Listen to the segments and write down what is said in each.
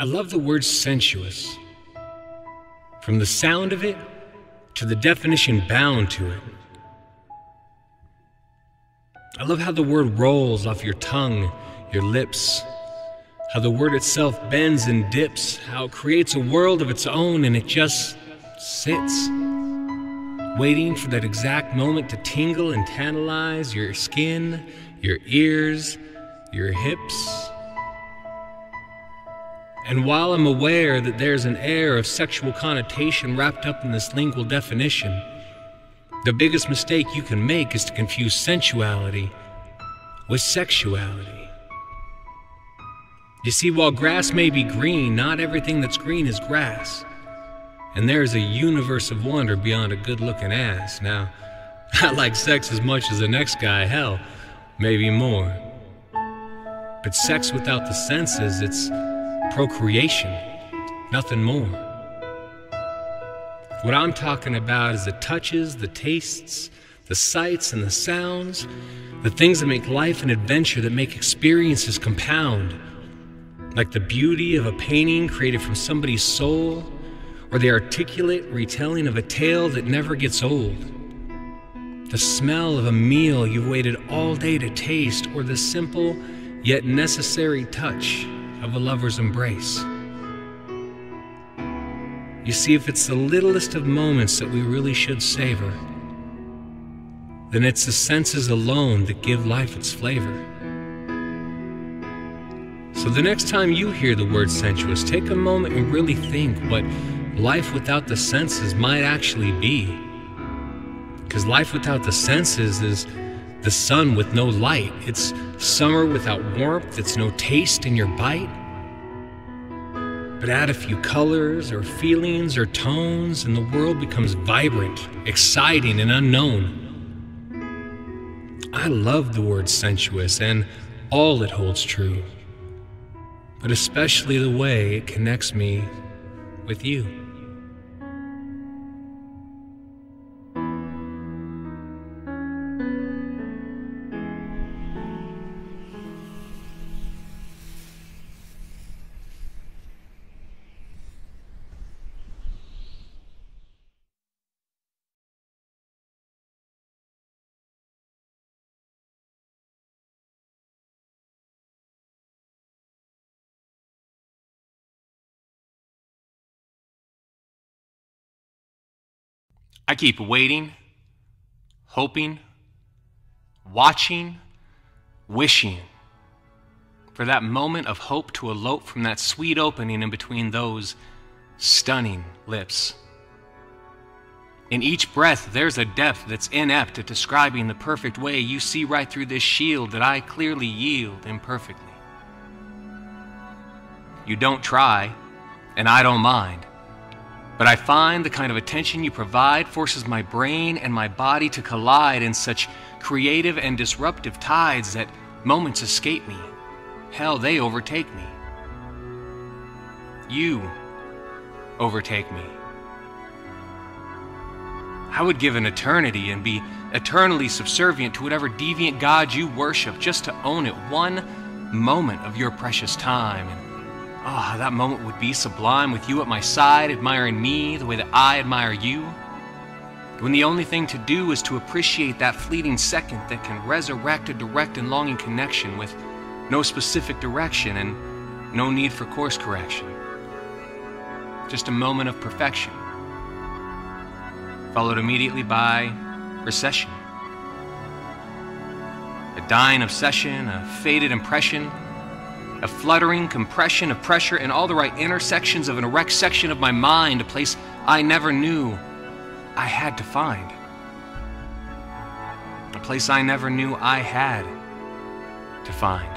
I love the word sensuous. From the sound of it to the definition bound to it. I love how the word rolls off your tongue, your lips, how the word itself bends and dips, how it creates a world of its own and it just sits, waiting for that exact moment to tingle and tantalize your skin, your ears, your hips. And while I'm aware that there's an air of sexual connotation wrapped up in this lingual definition, the biggest mistake you can make is to confuse sensuality with sexuality. You see, while grass may be green, not everything that's green is grass. And there is a universe of wonder beyond a good-looking ass. Now, I like sex as much as the next guy, hell, maybe more. But sex without the senses, it's procreation, nothing more. What I'm talking about is the touches, the tastes, the sights and the sounds, the things that make life an adventure, that make experiences compound, like the beauty of a painting created from somebody's soul, or the articulate retelling of a tale that never gets old. The smell of a meal you've waited all day to taste, or the simple yet necessary touch of a lover's embrace. You see, if it's the littlest of moments that we really should savor, then it's the senses alone that give life its flavor. So the next time you hear the word sensuous, take a moment and really think what life without the senses might actually be. Because life without the senses is the sun with no light. It's summer without warmth. It's no taste in your bite. But add a few colors or feelings or tones and the world becomes vibrant, exciting, and unknown. I love the word sensuous and all it holds true, but especially the way it connects me with you. I keep waiting, hoping, watching, wishing for that moment of hope to elope from that sweet opening in between those stunning lips. In each breath, there's a depth that's inept at describing the perfect way you see right through this shield that I clearly yield imperfectly. You don't try, and I don't mind. But I find the kind of attention you provide forces my brain and my body to collide in such creative and disruptive tides that moments escape me. Hell, they overtake me. You overtake me. I would give an eternity and be eternally subservient to whatever deviant god you worship just to own it one moment of your precious time. Ah, that moment would be sublime with you at my side, admiring me the way that I admire you. When the only thing to do is to appreciate that fleeting second that can resurrect a direct and longing connection with no specific direction and no need for course correction. Just a moment of perfection, followed immediately by recession. A dying obsession, a faded impression, a fluttering compression of pressure in all the right intersections of an erect section of my mind, a place I never knew I had to find. A place I never knew I had to find.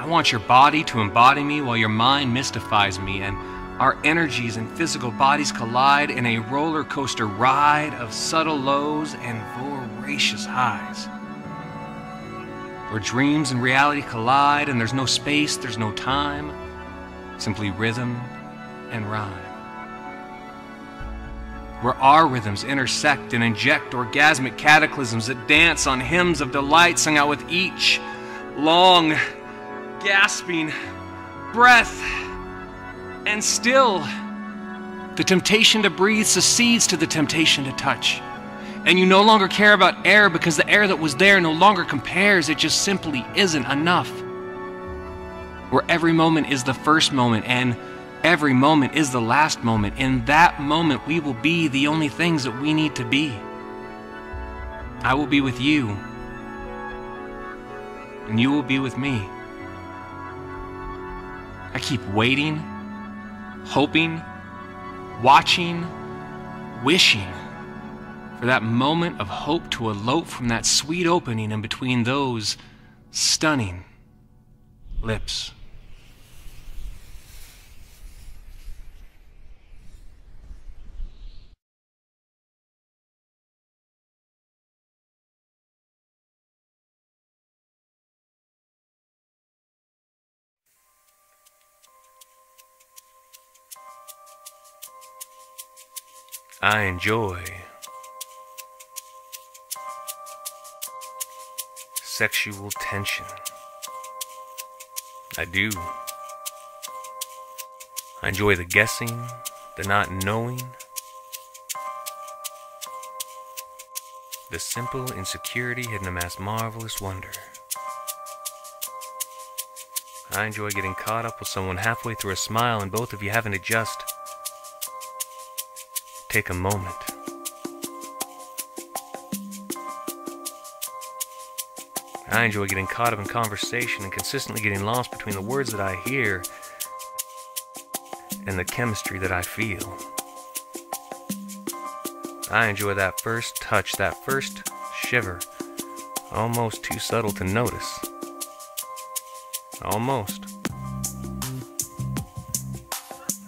I want your body to embody me while your mind mystifies me, and our energies and physical bodies collide in a roller coaster ride of subtle lows and voracious highs. Where dreams and reality collide and there's no space, there's no time, simply rhythm and rhyme. Where our rhythms intersect and inject orgasmic cataclysms that dance on hymns of delight sung out with each long gasping, breath, and still. The temptation to breathe secedes to the temptation to touch. And you no longer care about air because the air that was there no longer compares. It just simply isn't enough. Where every moment is the first moment and every moment is the last moment. In that moment, we will be the only things that we need to be. I will be with you, and you will be with me. I keep waiting, hoping, watching, wishing for that moment of hope to elope from that sweet opening in between those stunning lips. I enjoy sexual tension. I do. I enjoy the guessing, the not knowing, the simple insecurity hidden amassed marvelous wonder. I enjoy getting caught up with someone halfway through a smile and both of you having to just take a moment. I enjoy getting caught up in conversation and consistently getting lost between the words that I hear and the chemistry that I feel. I enjoy that first touch, that first shiver, almost too subtle to notice. Almost.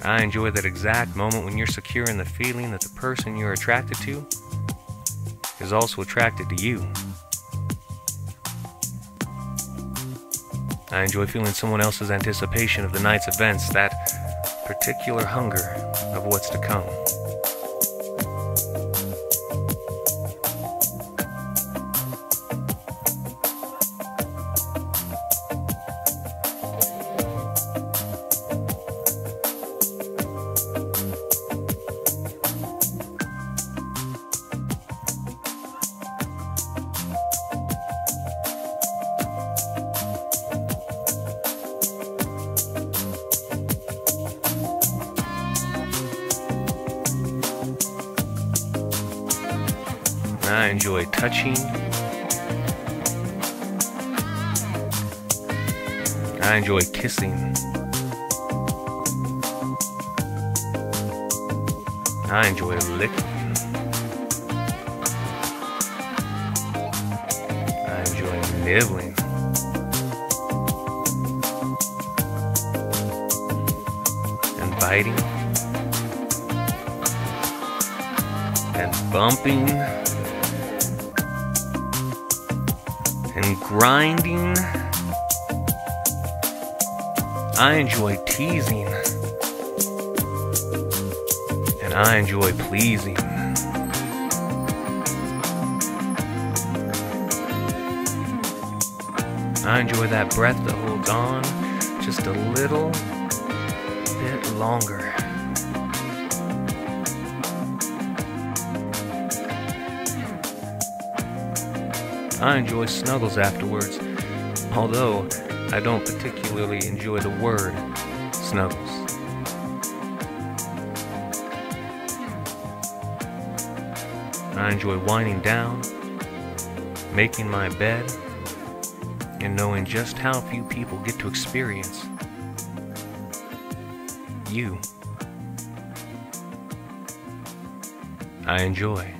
I enjoy that exact moment when you're secure in the feeling that the person you're attracted to is also attracted to you. I enjoy feeling someone else's anticipation of the night's events, that particular hunger of what's to come. I enjoy touching. I enjoy kissing. I enjoy licking. I enjoy nibbling. And biting. And bumping. And grinding. I enjoy teasing, and I enjoy pleasing. I enjoy that breath that holds on just a little bit longer. I enjoy snuggles afterwards, although I don't particularly enjoy the word snuggles. I enjoy winding down, making my bed, and knowing just how few people get to experience you. I enjoy.